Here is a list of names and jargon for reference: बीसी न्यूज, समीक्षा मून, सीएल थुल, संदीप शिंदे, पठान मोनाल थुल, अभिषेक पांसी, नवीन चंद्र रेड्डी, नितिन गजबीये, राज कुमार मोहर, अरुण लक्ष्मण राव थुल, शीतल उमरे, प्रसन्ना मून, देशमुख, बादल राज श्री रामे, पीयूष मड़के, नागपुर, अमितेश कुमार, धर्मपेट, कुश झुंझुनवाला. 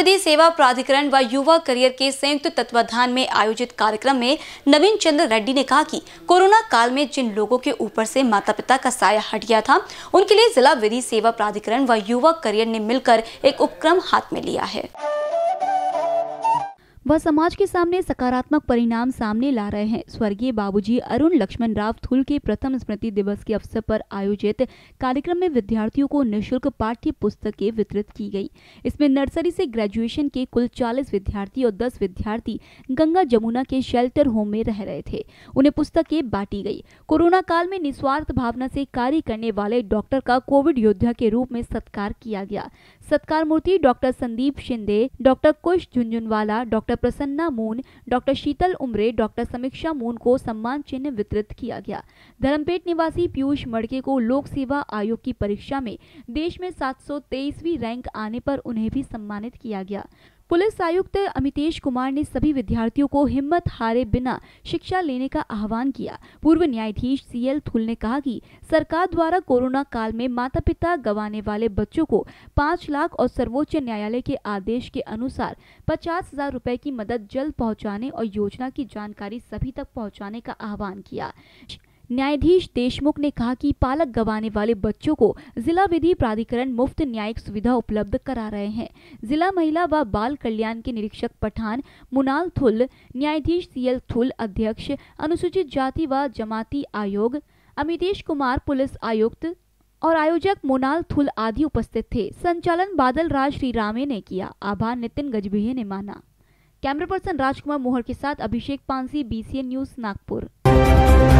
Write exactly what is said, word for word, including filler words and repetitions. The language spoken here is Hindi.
विधि सेवा प्राधिकरण व युवा करियर के संयुक्त तत्वाधान में आयोजित कार्यक्रम में नवीन चंद्र रेड्डी ने कहा कि कोरोना काल में जिन लोगों के ऊपर से माता पिता का साया हट गया था, उनके लिए जिला विधि सेवा प्राधिकरण व युवा करियर ने मिलकर एक उपक्रम हाथ में लिया है वह समाज के सामने सकारात्मक परिणाम सामने ला रहे हैं। स्वर्गीय बाबूजी अरुण लक्ष्मण राव थुल के प्रथम स्मृति दिवस के अवसर पर आयोजित कार्यक्रम में विद्यार्थियों को निःशुल्क पाठ्य पुस्तकें वितरित की गई। इसमें नर्सरी से ग्रेजुएशन के कुल चालीस विद्यार्थी और दस विद्यार्थी गंगा जमुना के शेल्टर होम में रह रहे थे, उन्हें पुस्तकें बांटी गई। कोरोना काल में निस्वार्थ भावना से कार्य करने वाले डॉक्टर का कोविड योद्धा के रूप में सत्कार किया गया। सत्कार मूर्ति doctor संदीप शिंदे, doctor कुश झुंझुनवाला, doctor प्रसन्ना मून, doctor शीतल उमरे, डॉक्टर समीक्षा मून को सम्मान चिन्ह वितरित किया गया। धर्मपेट निवासी पीयूष मड़के को लोक सेवा आयोग की परीक्षा में देश में सात सौ तेईसवीं रैंक आने पर उन्हें भी सम्मानित किया गया। पुलिस आयुक्त अमितेश कुमार ने सभी विद्यार्थियों को हिम्मत हारे बिना शिक्षा लेने का आह्वान किया। पूर्व न्यायाधीश सीएल थुल ने कहा कि सरकार द्वारा कोरोना काल में माता पिता गंवाने वाले बच्चों को पाँच लाख और सर्वोच्च न्यायालय के आदेश के अनुसार पचास हजार रुपए की मदद जल्द पहुंचाने और योजना की जानकारी सभी तक पहुंचाने का आह्वान किया। न्यायाधीश देशमुख ने कहा कि पालक गंवाने वाले बच्चों को जिला विधि प्राधिकरण मुफ्त न्यायिक सुविधा उपलब्ध करा रहे हैं। जिला महिला व बाल कल्याण के निरीक्षक पठान मोनाल थुल, न्यायाधीश सीएल थुल, अध्यक्ष अनुसूचित जाति व जमाती आयोग अमितेश कुमार, पुलिस आयुक्त और आयोजक मोनाल थुल आदि उपस्थित थे। संचालन बादल राज श्री रामे ने किया, आभार नितिन गजबीये ने माना। कैमरा पर्सन राज कुमार मोहर के साथ अभिषेक पांसी, बीसी न्यूज, नागपुर।